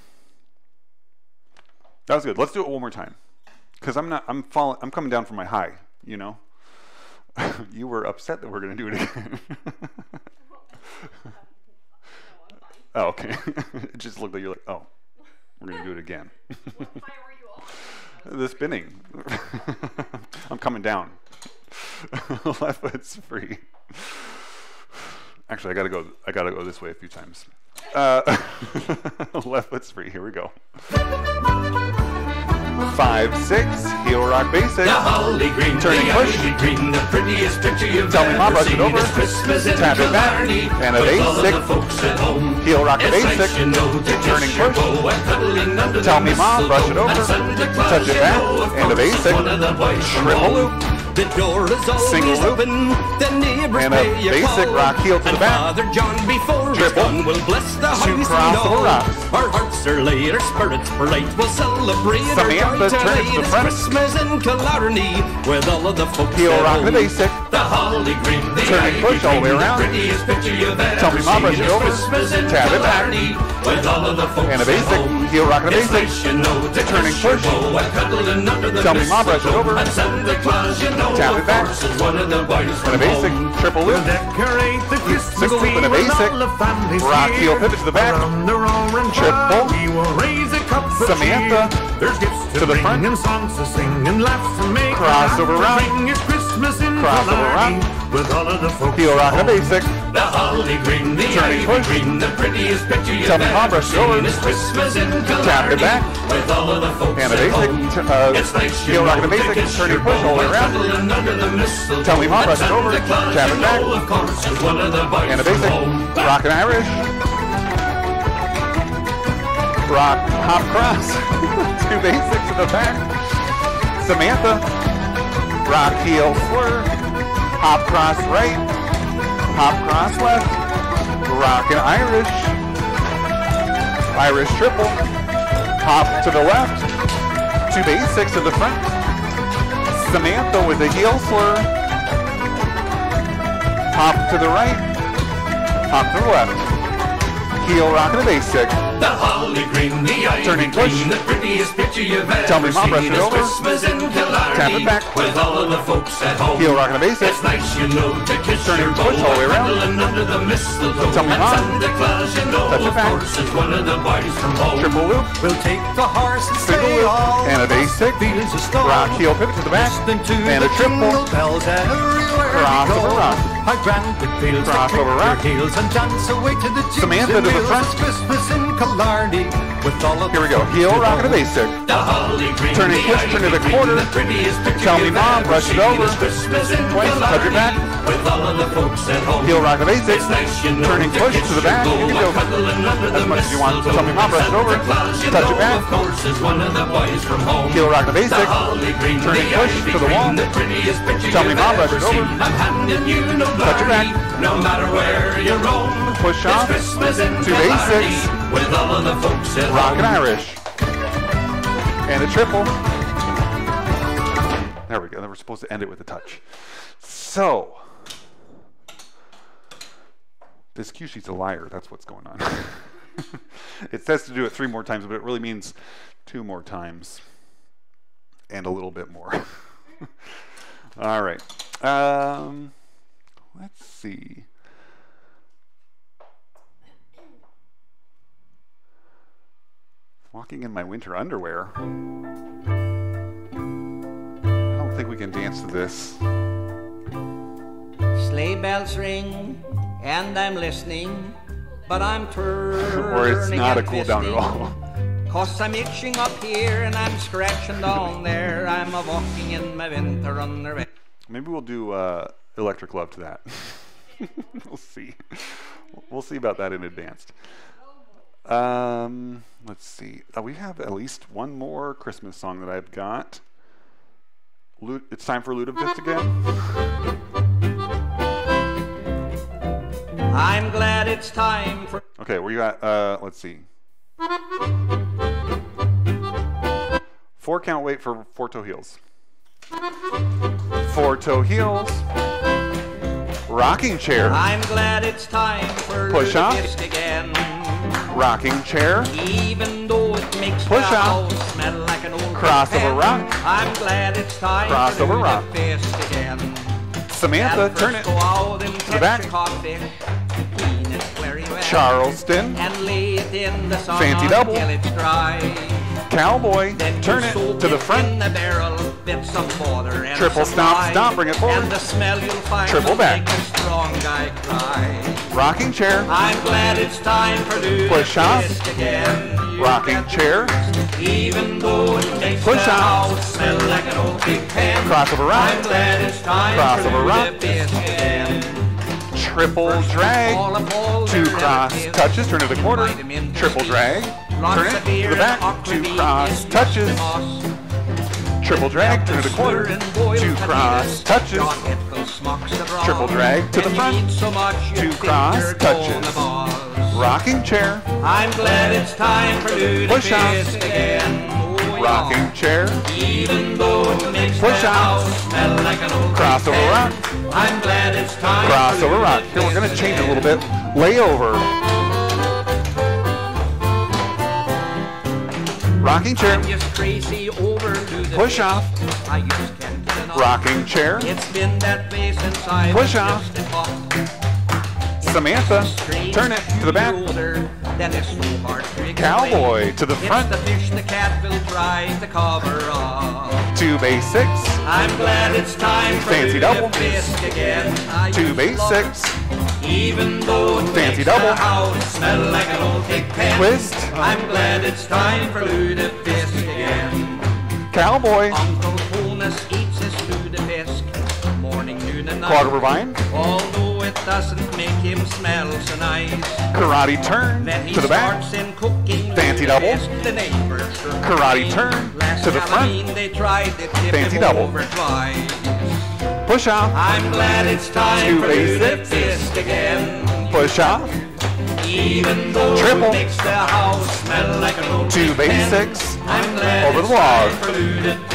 that was good. Let's do it one more time, because I'm not. I'm falling. I'm coming down from my high. You know, you were upset that we're going to do it again. Oh, okay. It just looked like you're like, oh, we're going to do it again. Why were you all? The spinning. I'm coming down. Left foot's free. Actually, I gotta go. I gotta go this way a few times. Uh, left foot's free. Here we go. Five, six, heel rock basic. The holy green, turning the push. Green, the prettiest picture you've tell me mom, brush it over. Tap it back. And a basic. Heel rock basic. You know, turning push. Tell me mom, brush it over. Touch it back. And a basic. Triple loop. The door is always open. The neighbors and a basic rock heel to the back. Father John before his gun will bless the honeys and all. Our hearts are light, our spirits bright. We'll celebrate our joy tonight. It's Christmas in Killarney with all of the folks heel rock the basic. The Holly Green, the Ivy Green, all the way around. The prettiest picture you've ever seen. It's Christmas in Killarney with all of the folks and a basic heel rock the basic. Turning push. Tell me, Mom, brush it over. Tap it back. And a basic triple loop. Six loop and a basic. Rock heel pivot to the back. Triple. Samantha to the front. Crossover round. Crossover rock, heel rock and a basic. The Holly Green, the Ivy Green, the prettiest picture you've ever seen. It's Christmas in Killarney. Tap it back. With all of the folks and a basic. Uh, it's like heel rock and a basic. Turning push all the way around. Tell me, Mom, brush it over. Tap it back. And a basic. Rock and Irish. Rock hop cross. Two basics in the back. Samantha. Rock heel swerve, hop cross right, hop cross left, rock and Irish, Irish triple, hop to the left, two basics to the front, Samantha with a heel swerve, hop to the right, hop to the left, heel rock and a basic. The Holly Green, the Ivy Turning push. Green, the prettiest picture you've ever Tell me, Mom, seen. It's over. Christmas in Killarney. Tap it back. With all of the folks at home. Heel rockin' a basic. It's nice, you know, to kiss Turning your bow. Push all the way around. Under the mistletoe. Tell me, Mom. Santa Claus, you know, Touch of it back. Course, is one of the boys from home. Triple loop. We'll take the horse and Single stay loop. All and a basic. A rock heel pivot to the back. To and a triple. Bells everywhere Cross we go. Over rock. Our grandpa feels Cross over rock. Heels and dance away to the Samantha to the front. Christmas in Killarney. With all of Here we go. Heel, rock, and a basic. Turning push, turn to the quarter. Tell me, Mom, brush it over. Twice, touch it back. Heel, rock, and a basic. Turning push to the back. You can go as much as you want. Tell me, Mom, brush it over. Touch it back. Heel, rock, and a basic. Turning push to the wall. Tell me, Mom, brush it over. Touch it back. No matter where you roam. Push off. Two basics. With all of the folks at Rock and Irish. And a triple. There we go. Then we're supposed to end it with a touch. So, this cue sheet's a liar. That's what's going on. It says to do it three more times, but it really means two more times and a little bit more. All right. Um, let's see. Walking in my winter underwear. I don't think we can dance to this. Sleigh bells ring, and I'm listening, but I'm turning Or it's not a cool down at all. Cause I'm itching up here, and I'm scratching down there. I'm a walking in my winter underwear. Maybe we'll do uh, Electric Love to that. We'll see. We'll see about that in advance. Um, let's see. Uh, we have at least one more Christmas song that I've got. Lu it's time for Ludovist again. I'm glad it's time for. Okay, we got. Uh, let's see. Four count. Wait for four toe heels. Four toe heels. Rocking chair. I'm glad it's time for push off again. Rocking chair. Even though it makes push out. Smell like an old crossover rock. I'm glad it's time. Crossover rock. Again. Samantha, and turn it. Go out and to the back. Coffee. Well. Charleston. And lay it in the sun fancy double. It's dry. Cowboy. Then turn it to the front. In the barrel, some water and triple stop. Stop. Bring it forward. And the smell you'll find triple back. Strong guy cry. Rocking chair. I'm glad it's time for Ludovist push off. Again. Rocking chair. Even though it makes push off. Smell like an old big pen. Crossover rock. I'm glad it's time crossover rock. Triple drag. Two cross touches. Turn to the quarter. Triple drag. Turn it to the back. Two cross touches. Triple drag through the corner, two cross touches. Triple drag to the front, two cross touches. Rocking chair. I'm glad it's time for you to push out again. Rocking chair. Even though it makes the house smell like an old crossover rock. I'm glad it's time. Crossover rock. Here we're going to change it a little bit. Layover. Rocking chair. I'm just crazy over to the push off. I just can't get enough. Rocking chair. It's been that way since I push off. Samantha, turn it to the back. Cowboy to the front. It's the fish the cat will try to cover up. Two base six. I'm glad it's time for fancy double again. Two base six. Even though it fancy makes double. The house smell like an old pig pen. Twist. I'm glad it's time for lutefisk again. Cowboy. Uncle Coolness eats his lutefisk. Morning, noon, and night. Quarter vine. Although it doesn't make him smell so nice. Karate turn to the back. In cooking fancy double. The neighbors karate turn last to the front. They tried to tip fancy him double. Over twice. Push off. I'm glad it's time for lutefisk again. Push off. Even though triple. It makes the house smell like an old two base six. I'm glad over it's the wall. Time for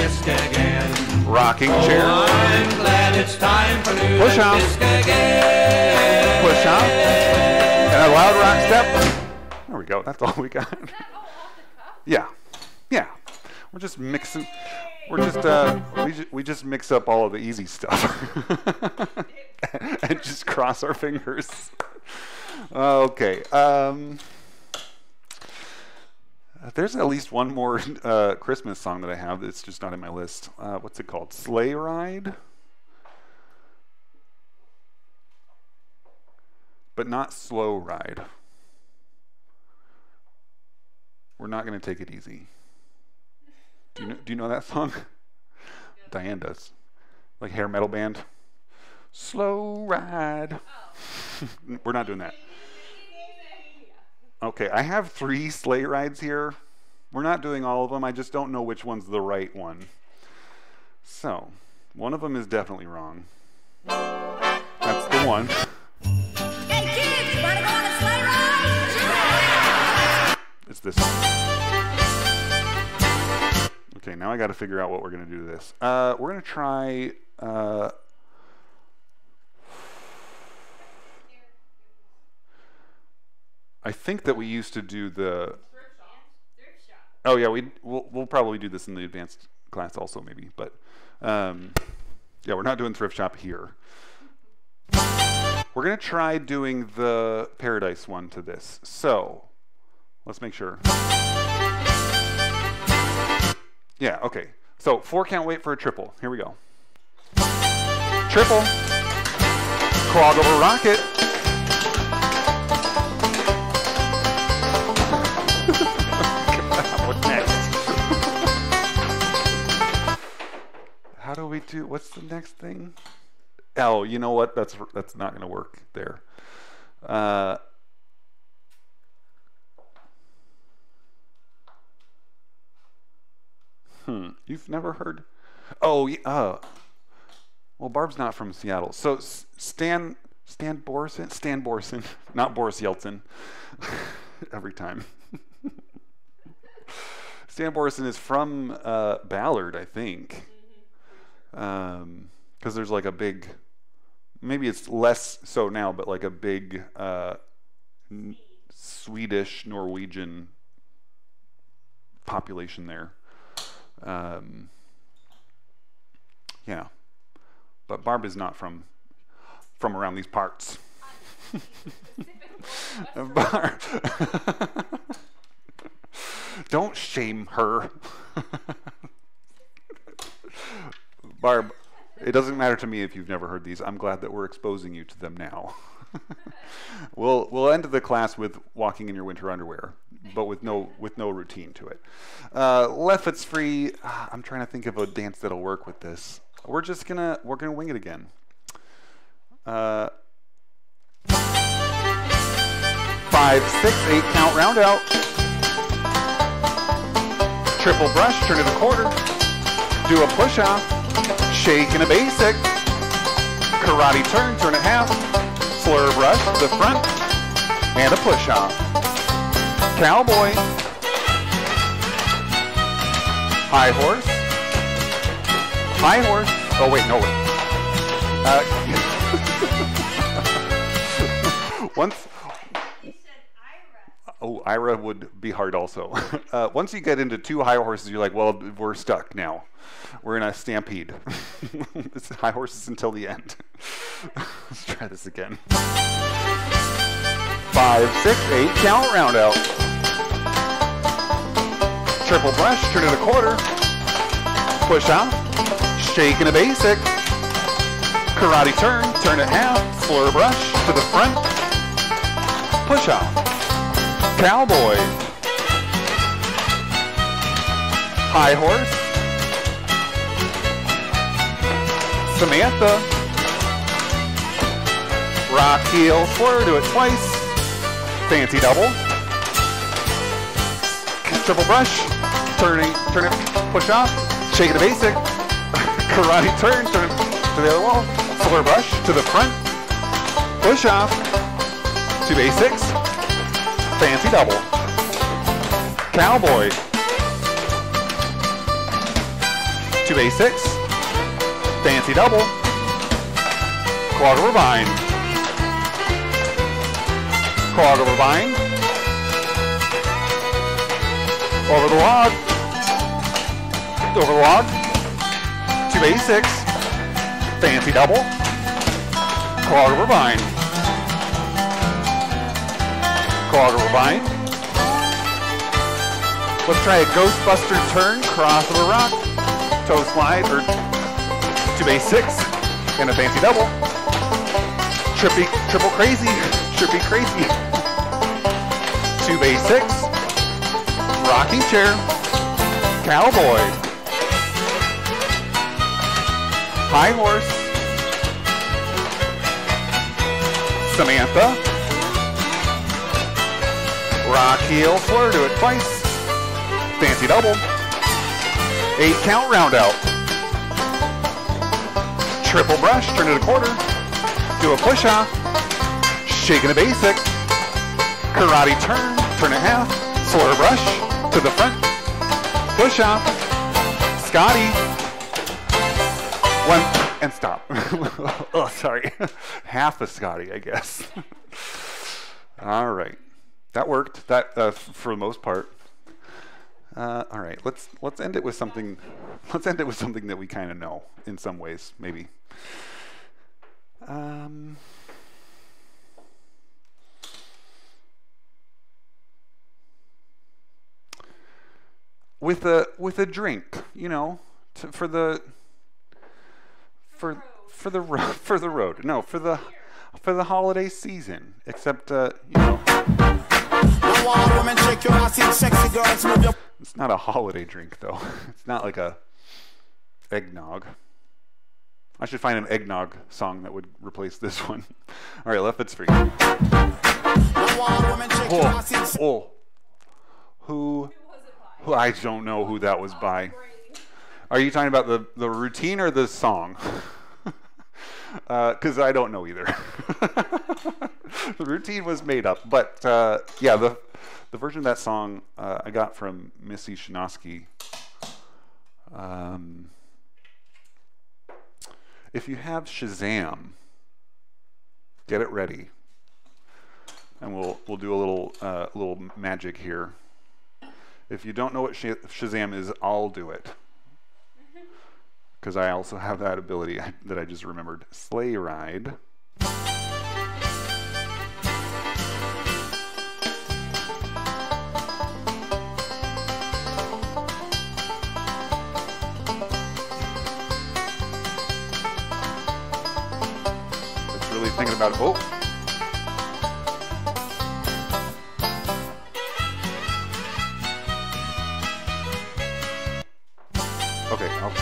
lutefisk again. Rocking oh, chair. I'm glad it's time for push off. Again. Push off. And a loud rock step. There we go. That's all we got. Yeah. Yeah. We're just mixing. We're just, uh, we, ju we just mix up all of the easy stuff and just cross our fingers. Okay. Um, there's at least one more uh, Christmas song that I have that's just not in my list. Uh, what's it called? Sleigh Ride? But not Slow Ride. We're not going to take it easy. Do you, know, do you know that song? Yeah. Diane does. Like hair metal band. Slow Ride. Oh. We're not doing that. Okay, I have three sleigh rides here. We're not doing all of them. I just don't know which one's the right one. So, one of them is definitely wrong. That's the one. Hey kids, you wanna go on a sleigh ride? It's this one. Okay, now I got to figure out what we're going to do to this. Uh, we're going to try... Uh, I think that we used to do the... Oh, yeah, we, we'll, we'll probably do this in the advanced class also, maybe. But, um, yeah, we're not doing thrift shop here. We're going to try doing the Paradise one to this. So, let's make sure... Yeah, okay. So, four count wait for a triple. Here we go. Triple. Clog over rocket. What's next? How do we do... What's the next thing? Oh, you know what? That's, that's not going to work there. Uh... Hmm. You've never heard? Oh, yeah. Uh, well, Barb's not from Seattle. So S Stan, Stan Boreson, Stan Boreson, not Boris Yeltsin. Every time. Stan Boreson is from uh, Ballard, I think. Because um, there's like a big, maybe it's less so now, but like a big uh, Swedish, Norwegian population there. Um, yeah, but Barb is not from from around these parts. Barb, don't shame her. Barb, it doesn't matter to me if you've never heard these. I'm glad that we're exposing you to them now. We'll we'll end the class with walking in your winter underwear, but with no with no routine to it. Uh, Lefferts free. Ah, I'm trying to think of a dance that'll work with this. We're just gonna we're gonna wing it again. Uh, five, six, eight count round out. Triple brush, turn it a quarter. do a push-off, shake and a basic, karate turn, turn and a half, slurve rush, the front, and a push-off. Cowboy, high horse, high horse, oh wait, no wait. Uh, once, oh, Ira would be hard also. Uh, once you get into two high horses, you're like, well, we're stuck now. We're in a stampede. It's high horses until the end. Let's try this again. Five, six, eight, count, round out. Triple brush, turn it a quarter. Push out, shake in a basic. Karate turn, turn it half, slur brush to the front. Push out. Cowboy, high horse, Samantha, rock heel, slur, do it twice, fancy double, triple brush, turn it, turn it, push off, shake it a basic, karate turn, turn it to the other wall, slur brush to the front, push off, two basics, fancy double. Cowboy. Two basics. Fancy double. Quad over vine. Quad over vine. Over the log. Over the log. Two basics. Fancy double. Quad over vine. Quad over vine. Let's try a Ghostbuster turn, cross of a rock, toe slide, or two base six, and a fancy double. Trippy, triple crazy, trippy crazy. Two base six, rocking chair, cowboy, high horse, Samantha. Rock heel, fleur, do it twice. Fancy double. Eight count, round out. Triple brush, turn it a quarter. Do a push off. Shaking a basic. Karate turn, turn it half. Slur brush, to the front. Push off. Scotty. One, and stop. Oh, sorry. Half a Scotty, I guess. All right. That worked. That uh, for the most part. Uh, all right, let's let's end it with something. Let's end it with something that we kind of know in some ways, maybe. Um, with a with a drink, you know, to, for the for for the ro for the road. No, for the for the holiday season. Except uh, you know. It's not a holiday drink, though. It's not like a eggnog. I should find an eggnog song that would replace this one. All right, left foot's free. Oh, oh. Who, who? I don't know who that was by. Are you talking about the, the routine or the song? Because uh, I don't know either. The routine was made up, but uh, yeah, the the version of that song uh, I got from Missy Shinosky. Um, if you have Shazam, get it ready, and we'll we'll do a little uh, little magic here. If you don't know what Shazam is, I'll do it. Because I also have that ability that I just remembered. Sleigh ride. It's really thinking about it. Oh.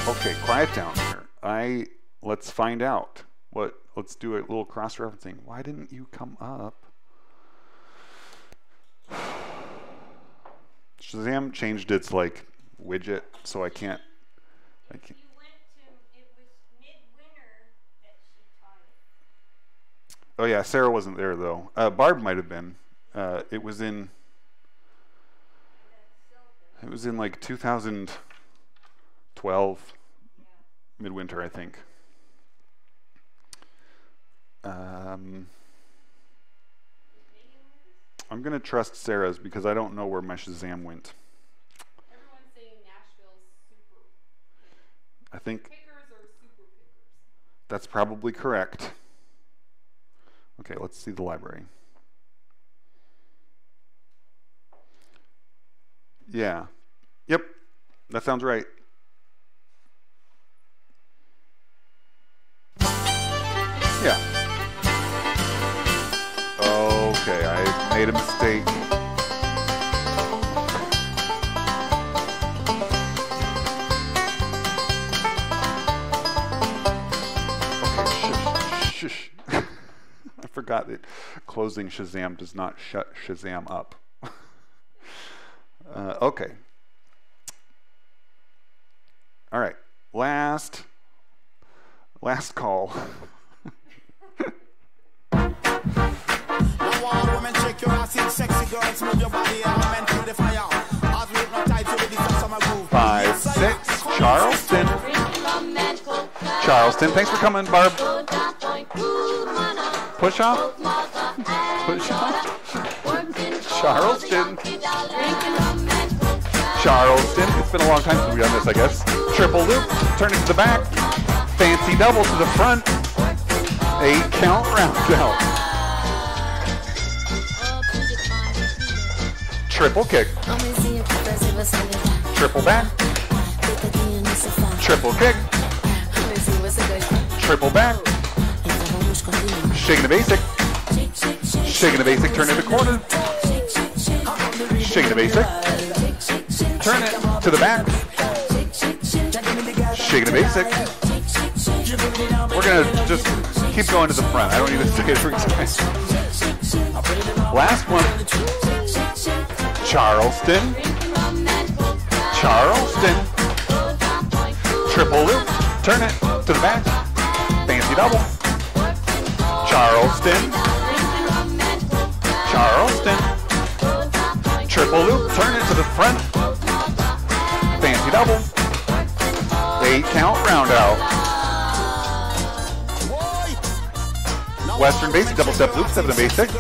Okay, quiet down here. I let's find out what. Let's do a little cross-referencing. Why didn't you come up? Shazam changed its like widget, so I can't I can't. She went to, it was midwinter that she taught it. Oh yeah, Sarah wasn't there though. Uh, Barb might have been. Uh, it was in, it was in like two thousand twelve, yeah. Midwinter, I think. Um, I'm going to trust Sarah's because I don't know where my Shazam went. Everyone's saying Nashville's super. I think pickers or super pickers. That's probably correct. Okay, let's see the library. Yeah. Yep. That sounds right. Yeah. Okay, I made a mistake. Okay, shush, shush. I forgot that closing Shazam does not shut Shazam up. uh, okay. All right, last, last call. Women, shake your ass in sexy girls, move your body and men through the fire. As we hypnotize you with this summer groove. Five, six, Charleston. Charleston, thanks for coming, Barb. Push off. Push off. Charleston. Charleston. It's been a long time since we've done this, I guess. Triple loop, turning to the back. Fancy double to the front. Eight count round out. Triple kick. Triple back. Triple kick. Triple back. Shaking the basic. Shaking the basic, turn it to the corner. Shaking the basic. Turn it to the back. Shaking the basic. We're going to just keep going to the front. I don't need to say it for guys. Last one. Charleston, Charleston, triple loop, turn it to the back, fancy double, Charleston, Charleston, triple loop, turn it to the front, fancy double, eight count round out, Western basic, double step loop, seven basic,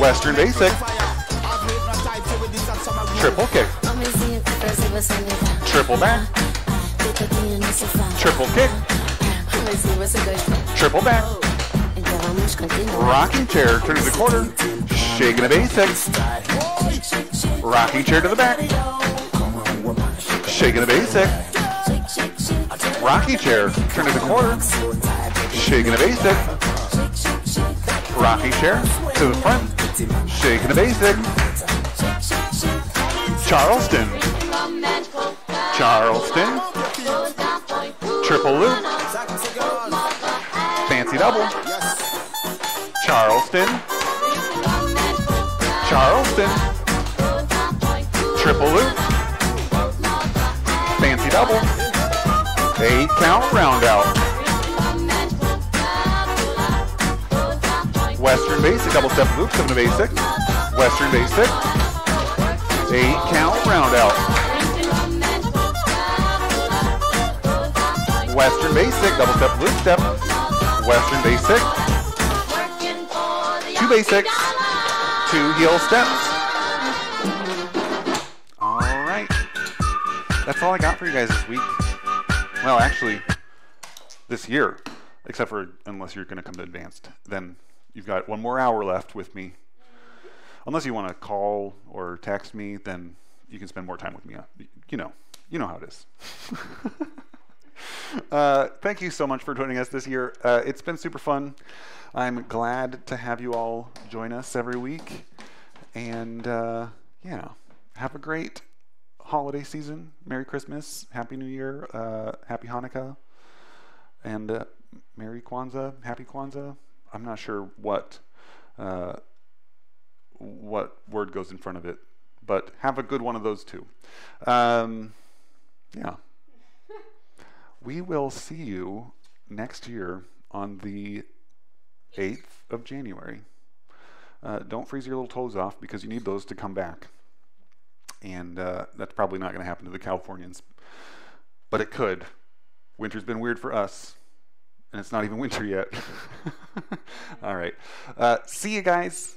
Western basic, triple kick. Triple back. Triple kick. Triple back. Rocking chair. Turn to the quarter. Shaking the basic. Rocking chair to the back. Shaking the basic. Rocking chair. Turn to the quarter. Shaking the basic. Rocking chair to the front. Shaking the basic. Charleston, Charleston, triple loop, fancy double, Charleston, Charleston, triple loop, fancy double, eight count round out, Western basic, double step loop, seven to basic, Western basic, eight count round out. Western basic, double step, loop step. Western basic. Two basics. Two heel steps. All right. That's all I got for you guys this week. Well, actually, this year. Except for unless you're going to come to advanced. Then you've got one more hour left with me. Unless you want to call or text me, then you can spend more time with me. You know, you know how it is. uh, thank you so much for joining us this year. Uh, it's been super fun. I'm glad to have you all join us every week. And uh, yeah, have a great holiday season. Merry Christmas, Happy New Year, uh, Happy Hanukkah, and uh, Merry Kwanzaa, Happy Kwanzaa. I'm not sure what... Uh, what word goes in front of it, but have a good one of those two. Um, yeah. we will see you next year on the eighth of January. Uh, don't freeze your little toes off, because you need those to come back. And uh, that's probably not going to happen to the Californians, but it could. Winter's been weird for us, and it's not even winter yet. All right. Uh, see you guys.